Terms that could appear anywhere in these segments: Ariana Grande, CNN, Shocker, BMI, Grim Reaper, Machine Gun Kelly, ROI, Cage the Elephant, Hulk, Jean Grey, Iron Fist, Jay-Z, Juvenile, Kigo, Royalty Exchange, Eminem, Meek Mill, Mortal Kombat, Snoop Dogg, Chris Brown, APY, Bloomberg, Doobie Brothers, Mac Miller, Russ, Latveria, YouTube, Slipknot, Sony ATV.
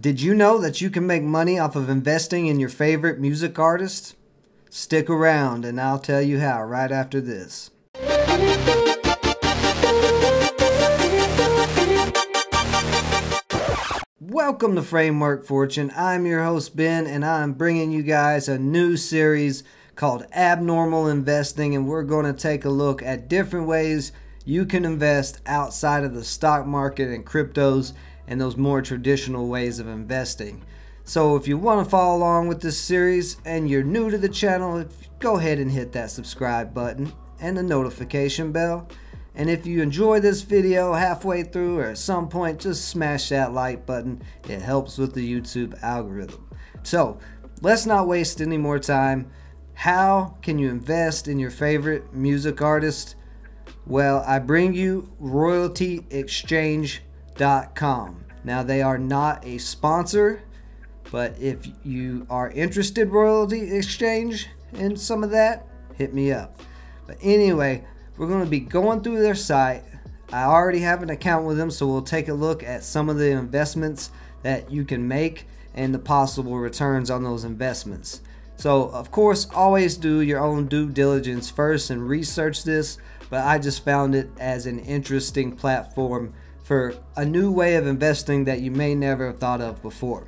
Did you know that you can make money off of investing in your favorite music artists? Stick around and I'll tell you how right after this. Welcome to Framework Fortune. I'm your host Ben, and I'm bringing you guys a new series called Abnormal Investing, and we're going to take a look at different ways you can invest outside of the stock market and cryptos and those more traditional ways of investing. So if you want to follow along with this series and you're new to the channel, go ahead and hit that subscribe button and the notification bell. And if you enjoy this video halfway through or at some point, just smash that like button. It helps with the YouTube algorithm. So let's not waste any more time. How can you invest in your favorite music artist? Well, I bring you royaltyexchange.com. Now, they are not a sponsor, but if you are interested, Royalty Exchange, in some of that, hit me up. But anyway, we're going to be going through their site. I already have an account with them, so we'll take a look at some of the investments that you can make and the possible returns on those investments. So, of course, always do your own due diligence first and research this, but I just found it as an interesting platform for a new way of investing that you may never have thought of before.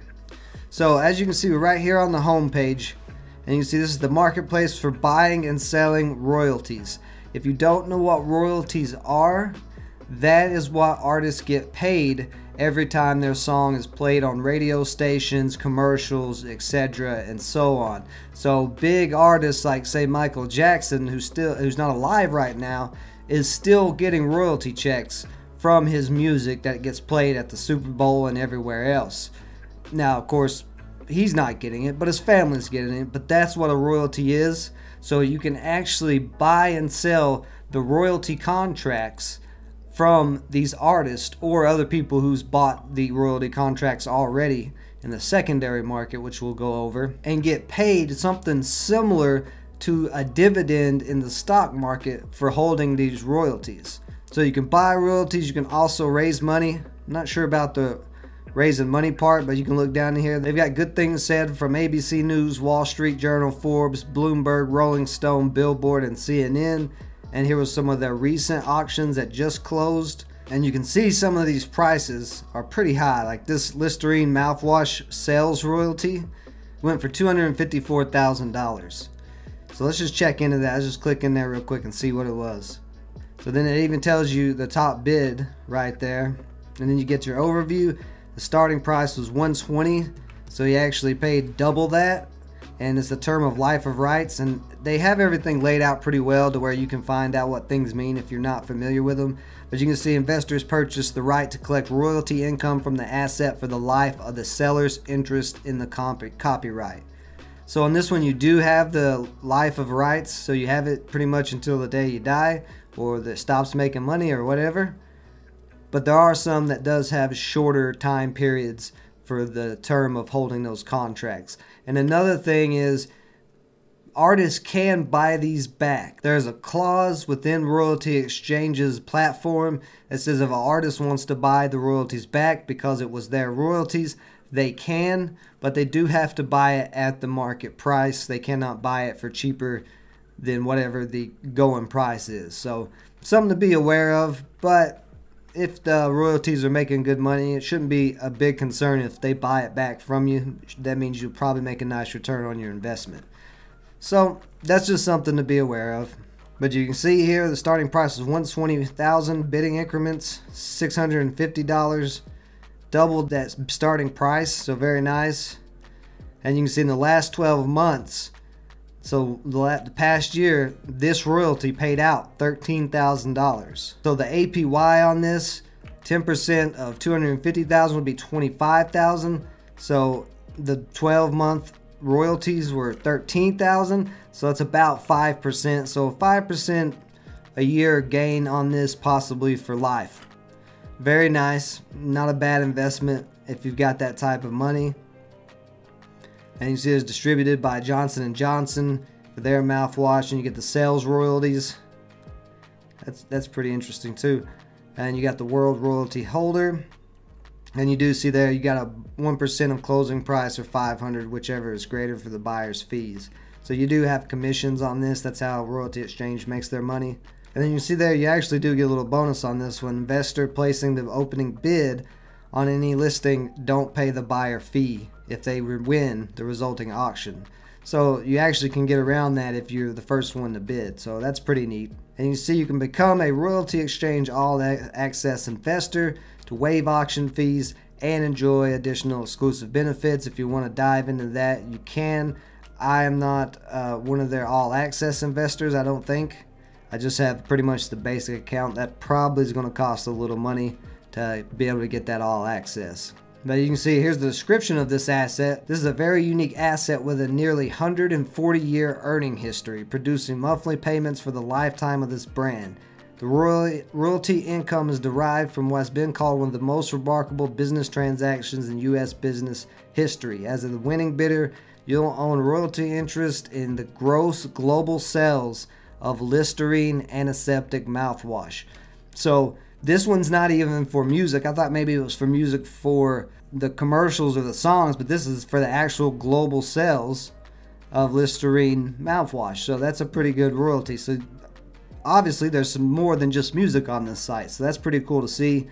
So as you can see, we're right here on the home page, and you see this is the marketplace for buying and selling royalties. If you don't know what royalties are, that is what artists get paid every time their song is played on radio stations, commercials, etc., and so on. So big artists like, say, Michael Jackson, who's not alive right now, is still getting royalty checks from his music that gets played at the Super Bowl and everywhere else. Now, of course, he's not getting it, but his family's getting it. But that's what a royalty is. So you can actually buy and sell the royalty contracts from these artists or other people who's bought the royalty contracts already in the secondary market, which we'll go over, and get paid something similar to a dividend in the stock market for holding these royalties. So you can buy royalties. You can also raise money. I'm not sure about the raising money part, but you can look down here. They've got good things said from ABC News, Wall Street Journal, Forbes, Bloomberg, Rolling Stone, Billboard, and CNN. And here was some of their recent auctions that just closed. And you can see some of these prices are pretty high. Like this Listerine mouthwash sales royalty went for $254,000. So let's just check into that. Let's just click in there real quick and see what it was. So then it even tells you the top bid right there. And then you get your overview. The starting price was $120, so you actually paid double that. And it's the term of life of rights, and they have everything laid out pretty well to where you can find out what things mean if you're not familiar with them. But you can see investors purchase the right to collect royalty income from the asset for the life of the seller's interest in the copyright. So on this one, you do have the life of rights, so you have it pretty much until the day you die or that stops making money or whatever. But there are some that does have shorter time periods for the term of holding those contracts. And another thing is artists can buy these back. There's a clause within Royalty Exchange's platform that says if an artist wants to buy the royalties back because it was their royalties, they can, but they do have to buy it at the market price. They cannot buy it for cheaper than whatever the going price is. So something to be aware of, but if the royalties are making good money, it shouldn't be a big concern if they buy it back from you. That means you'll probably make a nice return on your investment. So that's just something to be aware of. But you can see here the starting price is $120,000, bidding increments $650, doubled that starting price, so very nice. And you can see in the last 12 months, so the past year, this royalty paid out $13,000. So the APY on this, 10% of $250,000 would be $25,000. So the 12-month royalties were $13,000. So that's about 5%. So 5% a year gain on this, possibly for life. Very nice. Not a bad investment if you've got that type of money. And you see it's distributed by Johnson & Johnson for their mouthwash, and you get the sales royalties. That's pretty interesting too. And you got the world royalty holder. And you do see there you got a 1% of closing price or 500, whichever is greater for the buyer's fees. So you do have commissions on this. That's how Royalty Exchange makes their money. And then you see there you actually do get a little bonus on this one. Investor placing the opening bid on any listing don't pay the buyer fee if they win the resulting auction. So you actually can get around that if you're the first one to bid. So that's pretty neat. And you see you can become a Royalty Exchange all-access investor to waive auction fees and enjoy additional exclusive benefits. If you want to dive into that, you can. I am not one of their all-access investors, I don't think. I just have pretty much the basic account. That probably is going to cost a little money to be able to get that all-access. But you can see here's the description of this asset. This is a very unique asset with a nearly 140-year earning history, producing monthly payments for the lifetime of this brand. The royalty income is derived from what's been called one of the most remarkable business transactions in U.S. business history. As the winning bidder, you'll own royalty interest in the gross global sales of Listerine antiseptic mouthwash. So this one's not even for music. I thought maybe it was for music for the commercials or the songs, but this is for the actual global sales of Listerine mouthwash. So that's a pretty good royalty. So obviously there's some more than just music on this site. So that's pretty cool to see.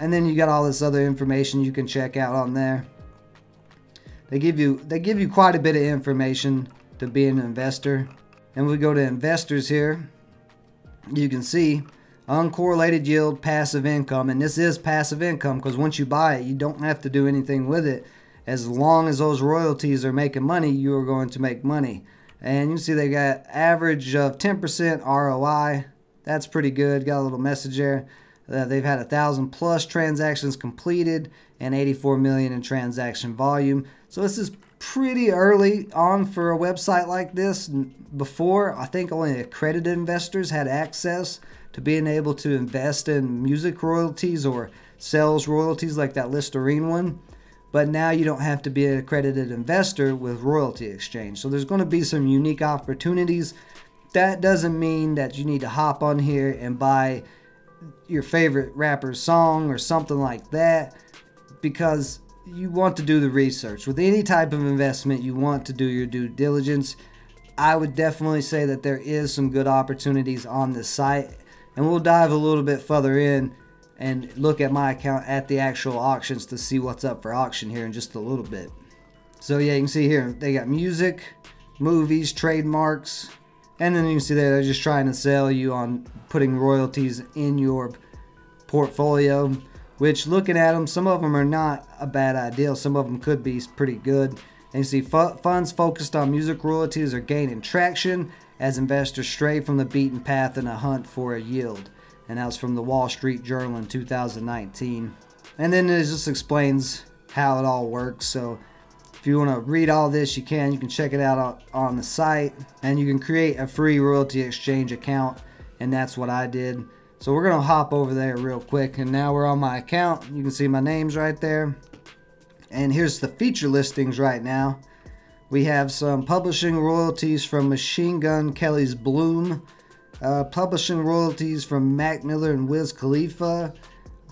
And then you got all this other information you can check out on there. They give you quite a bit of information to be an investor. And we go to investors here. You can see uncorrelated yield, passive income, and this is passive income because once you buy it, you don't have to do anything with it. As long as those royalties are making money, you are going to make money. And you see they got average of 10% ROI. That's pretty good. Got a little message there. They've had 1,000+ transactions completed and 84 million in transaction volume. So this is pretty early on for a website like this. Before, I think only accredited investors had access to being able to invest in music royalties or sales royalties like that Listerine one. But now you don't have to be an accredited investor with Royalty Exchange. So there's going to be some unique opportunities. That doesn't mean that you need to hop on here and buy your favorite rapper's song or something like that, because you want to do the research. With any type of investment, you want to do your due diligence. I would definitely say that there is some good opportunities on this site, and we'll dive a little bit further in and look at my account at the actual auctions to see what's up for auction here in just a little bit. So yeah, you can see here they got music, movies, trademarks, and then you can see there they're just trying to sell you on putting royalties in your portfolio. Which, looking at them, some of them are not a bad idea. Some of them could be pretty good. And you see funds focused on music royalties are gaining traction as investors stray from the beaten path in a hunt for a yield. And that was from the Wall Street Journal in 2019. And then it just explains how it all works. So if you want to read all this, you can. You can check it out on the site. And you can create a free Royalty Exchange account. And that's what I did. So we're going to hop over there real quick, and now we're on my account. You can see my name's right there. And here's the feature listings right now. We have some publishing royalties from Machine Gun Kelly's Bloom, publishing royalties from Mac Miller and Wiz Khalifa,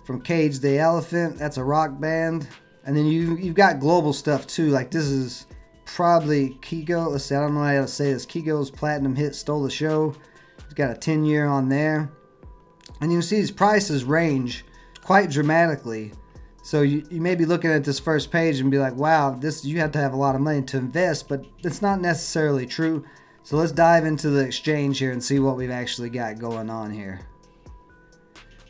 from Cage the Elephant, that's a rock band. And then you've got global stuff too, like this is probably Kigo. Let's see, I don't know how to say this. Kigo's platinum hit Stole the Show. He's got a 10-year on there. And you can see these prices range quite dramatically. So you may be looking at this first page and be like, wow, this, you have to have a lot of money to invest, but it's not necessarily true. So let's dive into the exchange here and see what we've actually got going on here.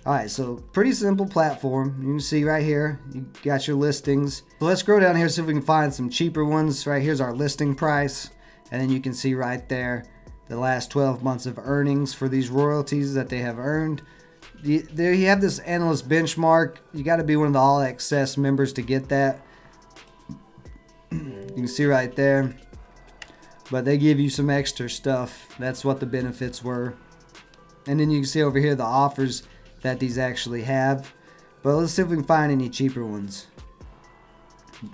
All right, so pretty simple platform. You can see right here, you got your listings. So let's go down here, see if we can find some cheaper ones. Right here's our listing price. And then you can see right there, the last 12 months of earnings for these royalties that they have earned. There you have this analyst benchmark. You got to be one of the all access members to get that. You can see right there. But they give you some extra stuff. That's what the benefits were. And then you can see over here the offers that these actually have. But let's see if we can find any cheaper ones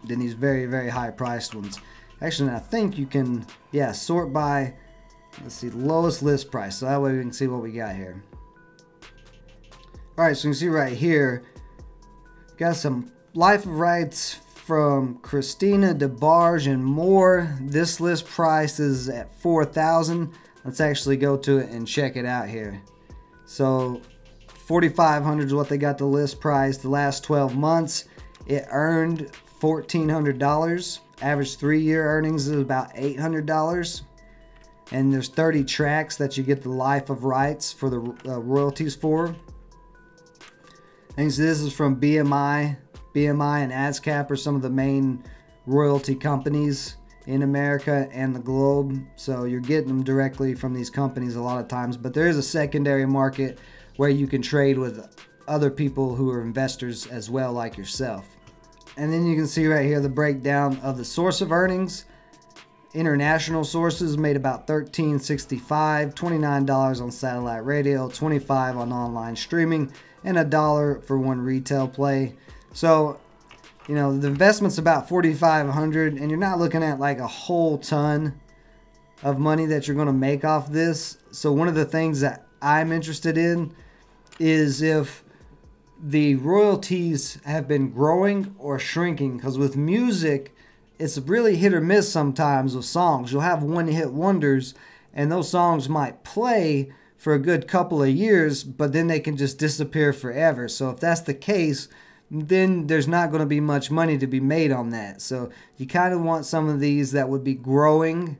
than these very, very high priced ones. Actually, I think you can, yeah, sort by, let's see, lowest list price, so that way we can see what we got here. All right, so you can see right here, got some Life Rights from Christina DeBarge and more. This list price is at 4,000. Let's actually go to it and check it out here. So 4,500 is what they got the list price. The last 12 months, it earned $1,400. Average three-year earnings is about $800. And there's 30 tracks that you get the Life of Rights for the royalties for. And so this is from BMI. BMI and ASCAP are some of the main royalty companies in America and the globe. So you're getting them directly from these companies a lot of times. But there is a secondary market where you can trade with other people who are investors as well, like yourself. And then you can see right here the breakdown of the source of earnings. International sources made about $13.65, $29 on satellite radio, $25 on online streaming, and $1 for one retail play. So, you know, the investment's about $4,500, and you're not looking at like a whole ton of money that you're going to make off this. So one of the things that I'm interested in is if the royalties have been growing or shrinking, because with music, it's really hit or miss sometimes with songs. You'll have one-hit wonders, and those songs might play for a good couple of years, but then they can just disappear forever. So if that's the case, then there's not going to be much money to be made on that. So you kind of want some of these that would be growing,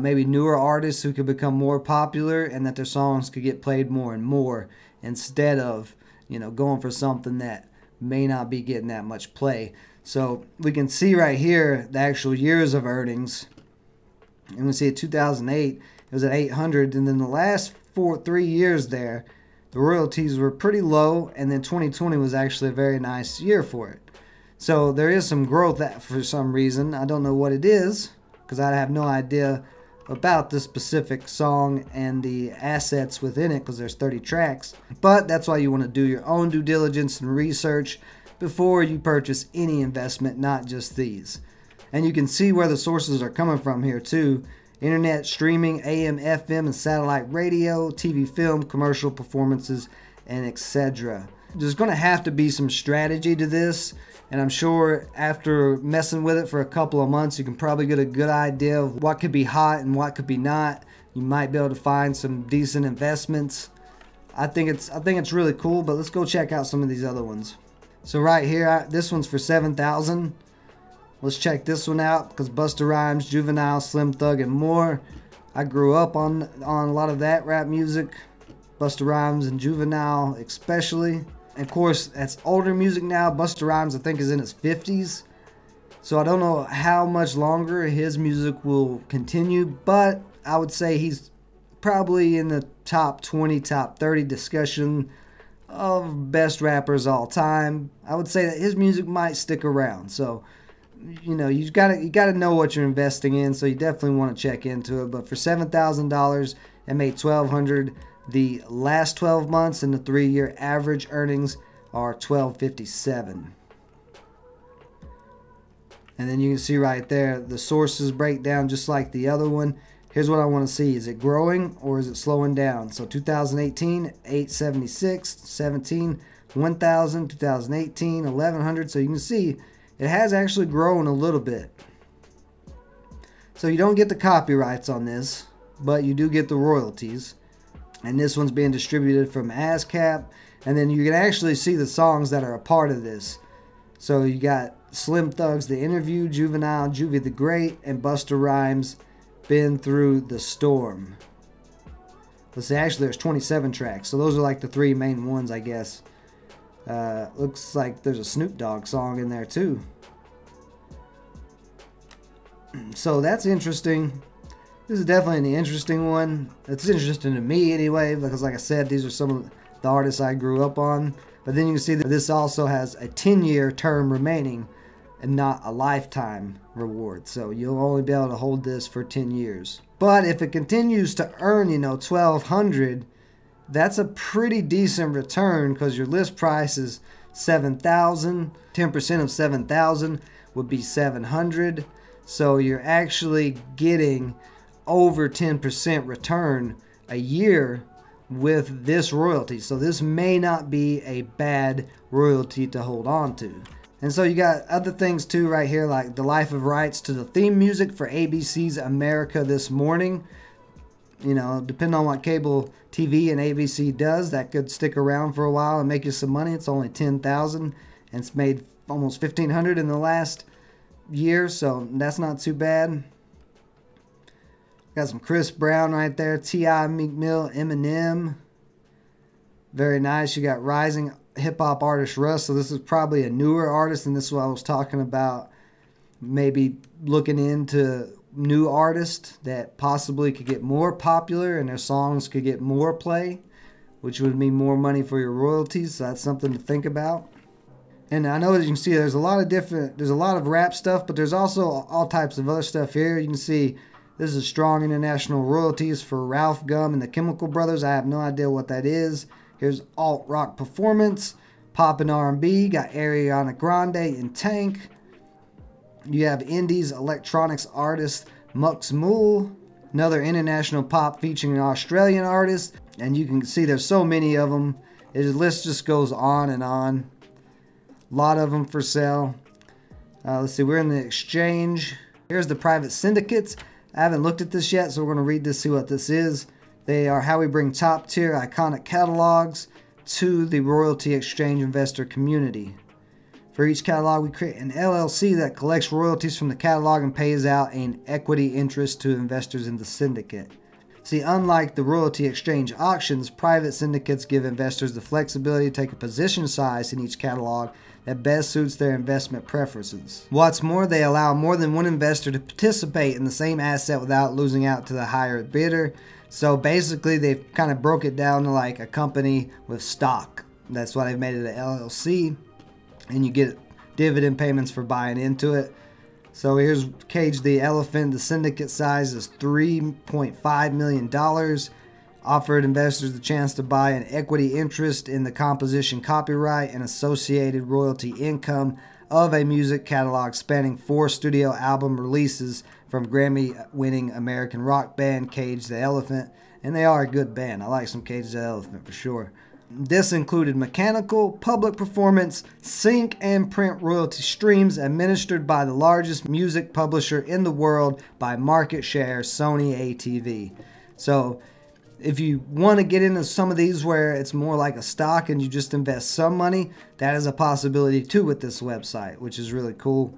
maybe newer artists who could become more popular and that their songs could get played more and more instead of, you know, going for something that may not be getting that much play. So we can see right here the actual years of earnings. And we see in 2008, it was at 800. And then the last three years there, the royalties were pretty low. And then 2020 was actually a very nice year for it. So there is some growth that for some reason. I don't know what it is because I have no idea about the specific song and the assets within it because there's 30 tracks. But that's why you want to do your own due diligence and research before you purchase any investment, not just these. And you can see where the sources are coming from here too. Internet streaming, AM, FM, and satellite radio, TV, film, commercial performances, and etc. There's going to have to be some strategy to this, and I'm sure after messing with it for a couple of months, you can probably get a good idea of what could be hot and what could be not. You might be able to find some decent investments. I think it's really cool, but let's go check out some of these other ones. So right here, this one's for 7,000. Let's check this one out because Busta Rhymes, Juvenile, Slim Thug, and more. I grew up on a lot of that rap music, Busta Rhymes and Juvenile especially. And of course, that's older music now. Busta Rhymes, I think, is in his 50s. So I don't know how much longer his music will continue, but I would say he's probably in the top 20, top 30 discussion of best rappers all time. I would say that his music might stick around. So, you know, you gotta know what you're investing in. So you definitely want to check into it. But for $7,000, it made $1,200 the last 12 months, and the three-year average earnings are $1,257. And then you can see right there the sources break down just like the other one. Here's what I want to see. Is it growing or is it slowing down? So 2018, 876, 17, 1,000, 2018, 1,100. So you can see it has actually grown a little bit. So you don't get the copyrights on this, but you do get the royalties. And this one's being distributed from ASCAP. And then you can actually see the songs that are a part of this. So you got Slim Thug's The Interview, Juvenile, Juvie the Great, and Busta Rhymes, Been Through the Storm. Let's see, actually there's 27 tracks, so those are like the three main ones, I guess. Looks like there's a Snoop Dogg song in there too. So that's interesting. This is definitely an interesting one. It's interesting to me anyway, because like I said, these are some of the artists I grew up on. But then you can see that this also has a 10-year term remaining and not a lifetime reward. So you'll only be able to hold this for 10 years. But if it continues to earn, you know, $1,200, that's a pretty decent return because your list price is 7,000. 10% of 7,000 would be 700. So you're actually getting over 10% return a year with this royalty. So this may not be a bad royalty to hold on to. And so you got other things too right here, like the life of rights to the theme music for ABC's America This Morning. You know, depending on what cable TV and ABC does, that could stick around for a while and make you some money. It's only $10,000 and it's made almost $1,500 in the last year, so that's not too bad. Got some Chris Brown right there, T.I., Meek Mill, Eminem. Very nice. You got rising hip-hop artist Russ, so this is probably a newer artist, and this is what I was talking about, maybe looking into new artists that possibly could get more popular and their songs could get more play, which would mean more money for your royalties, so that's something to think about. And I know, as you can see, there's a lot of different, there's a lot of rap stuff, but there's also all types of other stuff here. You can see this is strong international royalties for Ralph Gum and the Chemical Brothers. I have no idea what that is. Here's alt rock performance, pop and R&B. Got Ariana Grande and Tank. You have indies electronics artist Mux Mool, another international pop featuring an Australian artist, and you can see there's so many of them. His list just goes on and on. A lot of them for sale. Let's see, we're in the exchange. Here's the private syndicates. I haven't looked at this yet, so we're going to read this, see what this is. They are how we bring top-tier iconic catalogs to the Royalty Exchange investor community. For each catalog, we create an LLC that collects royalties from the catalog and pays out an equity interest to investors in the syndicate. See, unlike the Royalty Exchange auctions, private syndicates give investors the flexibility to take a position size in each catalog that best suits their investment preferences. What's more, they allow more than one investor to participate in the same asset without losing out to the higher bidder. So basically, they've kind of broke it down to like a company with stock. That's why they've made it an LLC, and you get dividend payments for buying into it. So here's Cage the Elephant. The syndicate size is $3.5 million. Offered investors the chance to buy an equity interest in the composition copyright and associated royalty income of a music catalog spanning 4 studio album releases from Grammy-winning American rock band Cage the Elephant. And they are a good band. I like some Cage the Elephant for sure. This included mechanical, public performance, sync, and print royalty streams administered by the largest music publisher in the world by market share, Sony ATV. So if you want to get into some of these where it's more like a stock and you just invest some money, that is a possibility too with this website, which is really cool.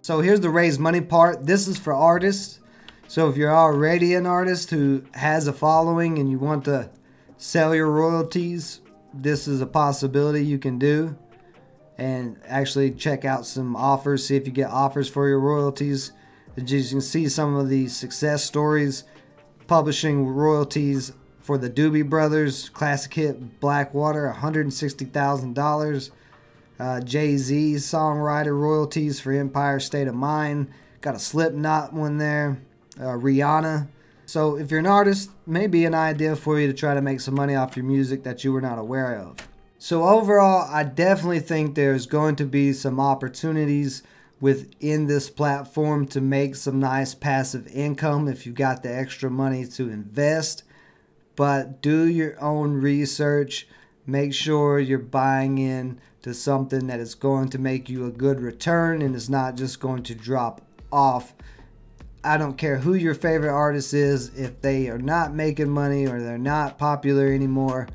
So here's the raise money part. This is for artists. So if you're already an artist who has a following and you want to sell your royalties, this is a possibility you can do. And actually check out some offers, see if you get offers for your royalties. As you can see, some of the success stories: publishing royalties for the Doobie Brothers classic hit Blackwater, $160,000. Jay-Z songwriter royalties for Empire State of Mind. Got a Slipknot one there. Rihanna. So if you're an artist, maybe an idea for you to try to make some money off your music that you were not aware of. So overall, I definitely think there's going to be some opportunities within this platform to make some nice passive income if you got the extra money to invest. But do your own research. Make sure you're buying in to something that is going to make you a good return and is not just going to drop off. I don't care who your favorite artist is, if they are not making money or they're not popular anymore,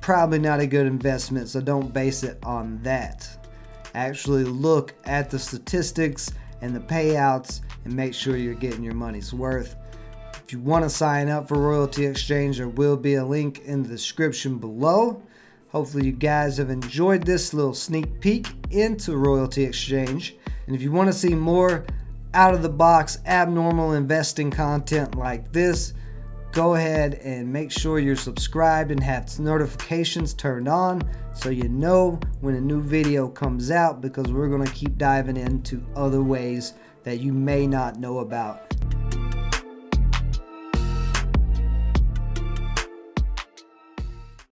probably not a good investment, so don't base it on that. Actually look at the statistics and the payouts and make sure you're getting your money's worth. If you want to sign up for Royalty Exchange, there will be a link in the description below. Hopefully you guys have enjoyed this little sneak peek into Royalty Exchange. And if you want to see more out of the box abnormal investing content like this, go ahead and make sure you're subscribed and have notifications turned on so you know when a new video comes out, because we're going to keep diving into other ways that you may not know about.